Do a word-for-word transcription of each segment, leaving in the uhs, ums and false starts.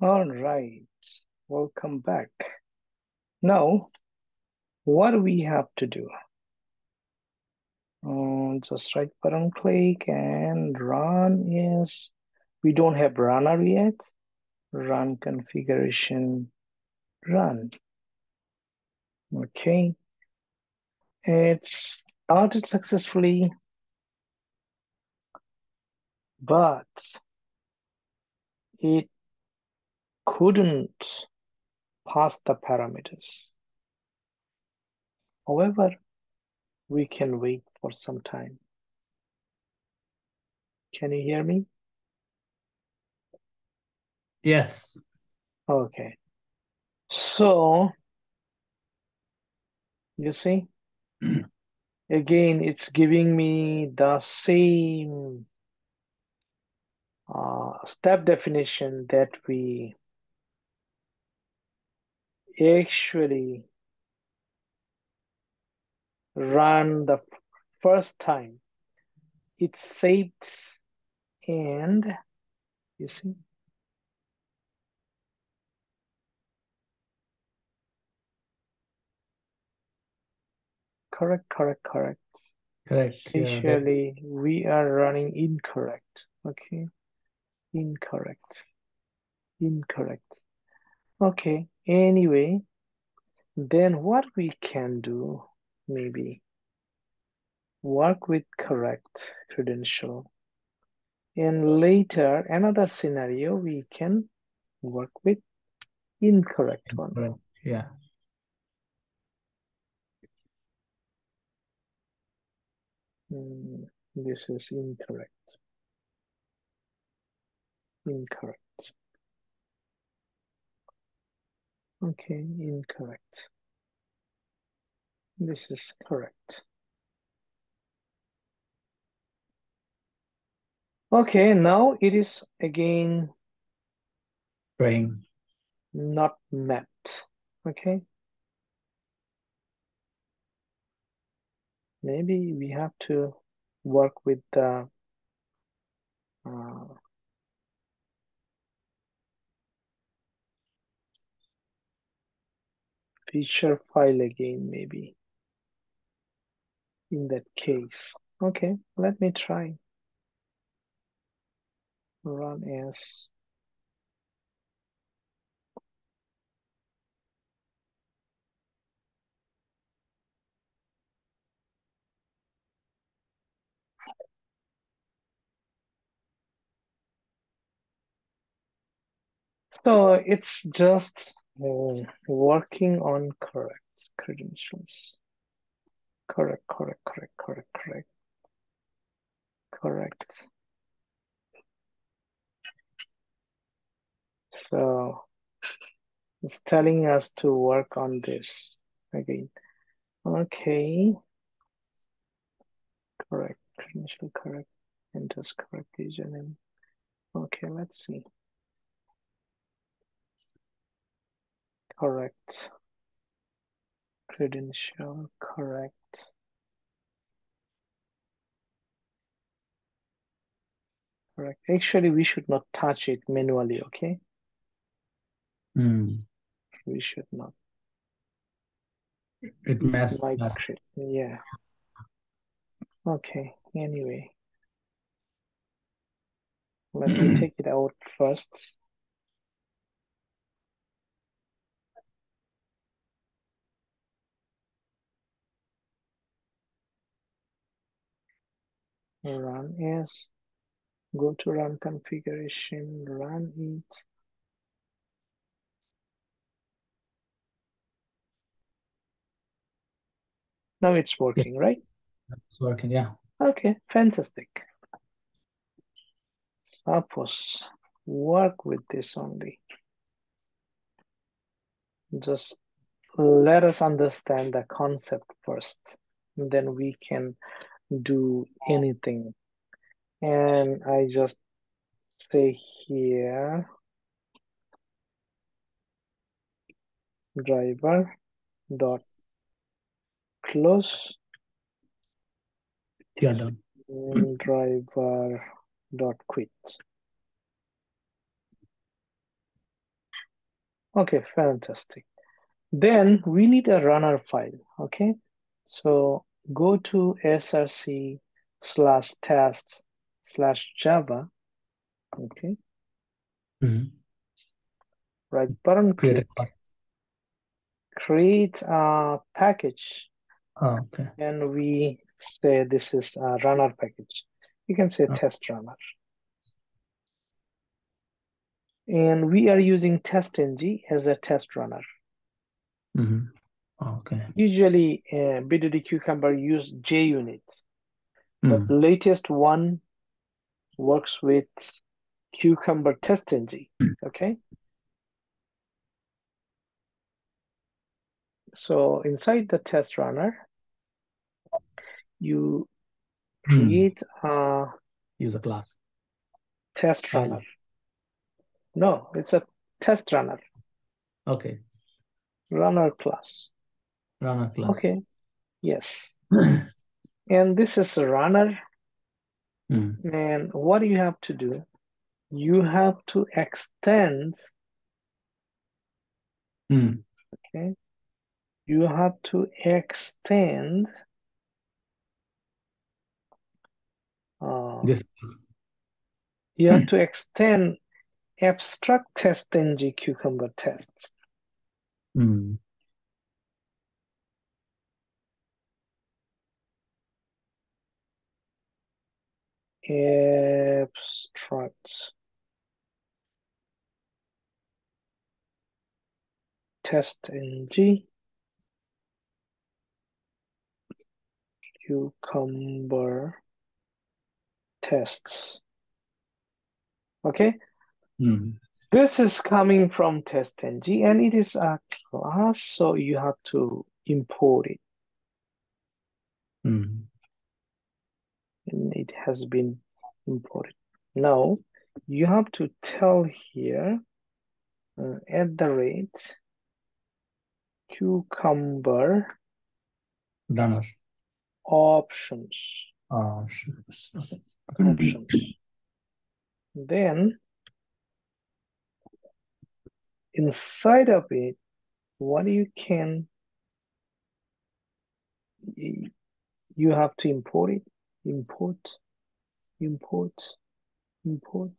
All right, welcome back. Now, what do we have to do? Um, just right button click and run is, we don't have runner yet. Run configuration, run. Okay, it's started successfully, but it couldn't pass the parameters. However, we can wait for some time. Can you hear me? Yes. Okay. So, you see, again, it's giving me the same uh, step definition that we actually run the first time. It's saved, and you see, correct, correct, correct. Correct. Actually, yeah, we are running incorrect. Okay, incorrect, incorrect. Okay. Anyway, then what we can do, maybe work with correct credential. And later, another scenario, we can work with incorrect one. Yeah. Mm, this is incorrect. Incorrect. Okay, incorrect. This is correct. Okay, now it is again string not mapped. Okay. Maybe we have to work with the uh, feature file again, maybe in that case. Okay, let me try. Run as. So it's just Uh, working on correct credentials. Correct, correct, correct, correct, correct. Correct. So it's telling us to work on this again. Okay. Correct, credential correct, and just correct username. Okay, let's see. Correct, credential correct, correct. Actually, we should not touch it manually, okay? Mm. We should not. It messes like mess. Yeah. Okay, anyway. Let me take it out first. Run is, go to run configuration, run it. Now it's working, yeah. Right? It's working, yeah. Okay, fantastic. Suppose work with this only. Just let us understand the concept first, and then we can do anything. And I just say here driver dot close, yeah, done. And driver dot quit. Okay, fantastic. Then we need a runner file, okay? So go to src slash tests slash Java, okay? Mm-hmm. Right button, create, create a package. Oh, okay. And we say this is a runner package. You can say oh. test runner. And we are using TestNG as a test runner. Mm-hmm. Oh, okay. Usually, uh, B D D Cucumber use JUnit, but mm. the latest one works with Cucumber TestNG. Mm. Okay. So inside the test runner, you create mm. a user class test runner. No, it's a test runner. Okay. Runner class. Runner class. Okay. Yes. And this is a runner. Mm. And what do you have to do? You have to extend. Mm. Okay. You have to extend. Uh, this. You have to extend. Abstract TestNG Cucumber tests. Mm. Abstract TestNG Cucumber tests. Okay. Mm-hmm. This is coming from TestNG and it is a class, so you have to import it. Mm-hmm. And it has been imported. Now you have to tell here uh, at the rate Cucumber runner options. Options. Options. Then inside of it, what you can, you have to import it, import, import, import.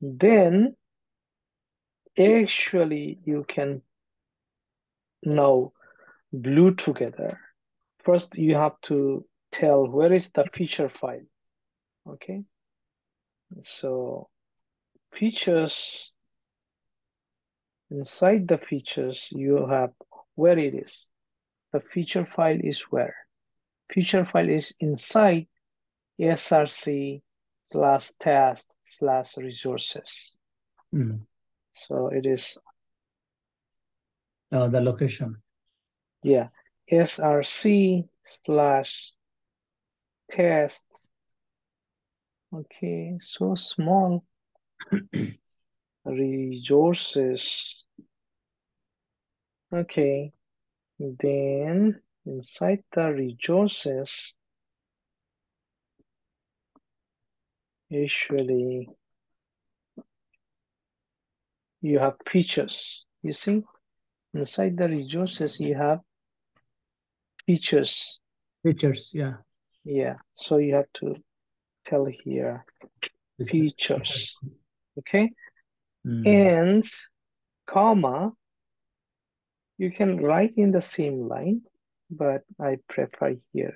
Then actually you can now glue together. First, you have to tell where is the feature file, okay? So features, inside the features, you have where it is. The feature file is where? Feature file is inside src slash test slash resources. Mm. So it is. Uh, the location. Yeah. src slash test. Okay. So small. Resources. Okay, then inside the resources, usually you have features. You see, inside the resources you have features. Features, yeah. Yeah, so you have to tell here features, okay? Mm. And comma, you can write in the same line, but I prefer here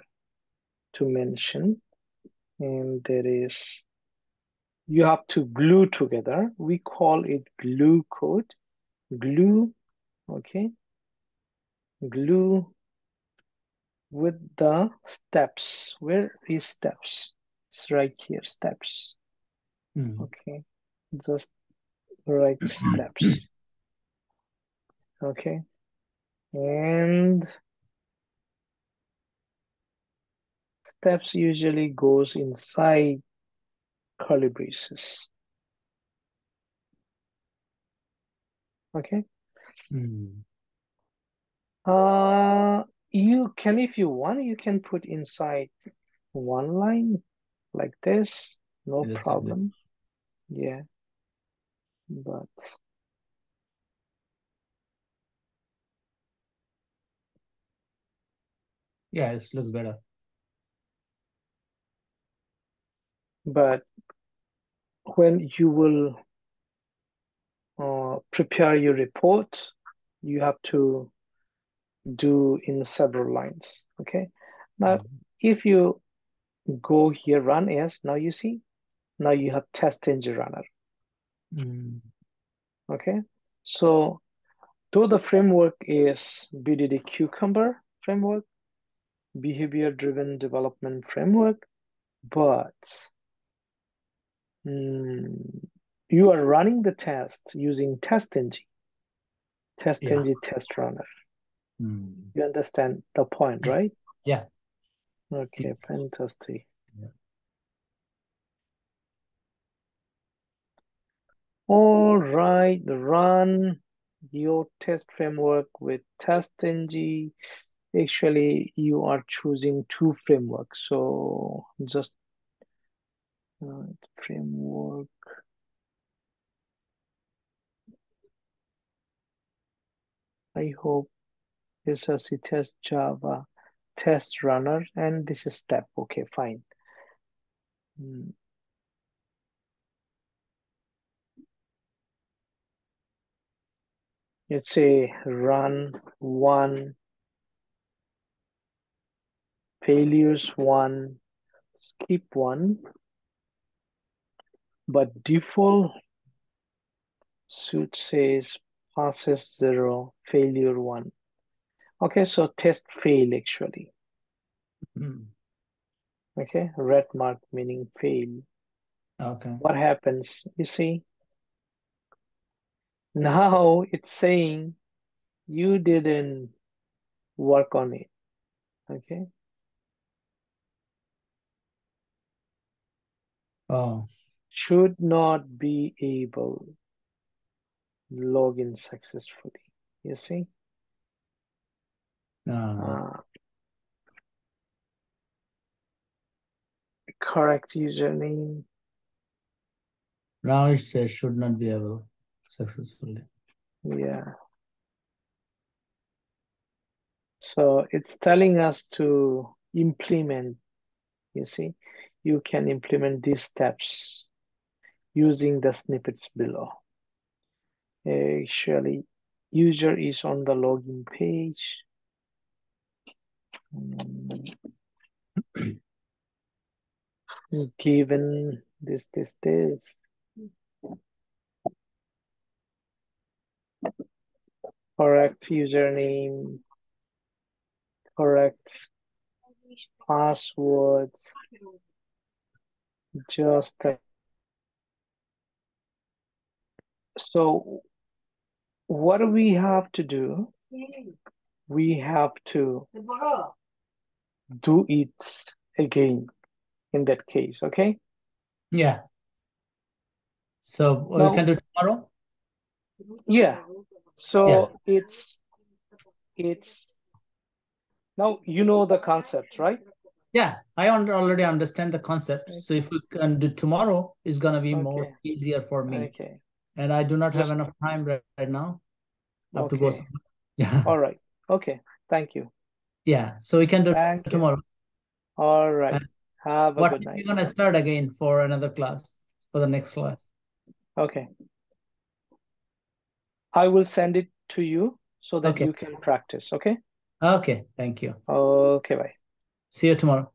to mention. And there is, you have to glue together. We call it glue code, glue, okay? Glue with the steps. Where is steps? It's right here, steps. Mm. Okay, just right steps. Okay. And steps usually goes inside curly braces. Okay. Mm. Uh you can, if you want, you can put inside one line like this, no problem. Yeah. But Yeah, it looks better. But when you will uh, prepare your report, you have to do in several lines, okay? Now, mm-hmm. if you go here, run as, now you see, now you have TestNG runner, mm. okay? So though the framework is B D D Cucumber framework, behavior-driven development framework, but mm, you are running the test using TestNG, TestNG yeah. test runner. Mm. You understand the point, right? Yeah. Okay, fantastic. Yeah. All right, run your test framework with TestNG. Actually, you are choosing two frameworks. So just uh, framework. I hope this is a test Java, test runner, and this is step. Okay, fine. Mm. Let's say run one, failures one, skip one, but default suit says passes zero, failure one. Okay, so test fail actually. Mm. Okay, red mark meaning fail. Okay. What happens? You see, now it's saying you didn't work on it. Okay. Oh. Should not be able log in successfully. You see? Uh, correct username. Now it says should not be able successfully. Yeah. So it's telling us to implement, you see, you can implement these steps using the snippets below. Actually, user is on the login page. Given this, this, this. Correct username. Correct passwords. Just a... So what do we have to do? We have to do it again in that case, okay? Yeah. So now, we can do tomorrow? Yeah. So yeah. it's it's now you know the concept, right? Yeah, I already understand the concept. Okay. So if we can do tomorrow, it's gonna be okay. more easier for me. Okay. And I do not have Just... enough time right, right now. I have okay. to go somewhere. Yeah. All right. Okay. Thank you. Yeah. So we can do Thank it tomorrow. You. All right. And have a good night. We're gonna start again for another class for the next class. Okay. I will send it to you so that okay. you can practice. Okay. Okay. Thank you. Okay. Bye. See you tomorrow.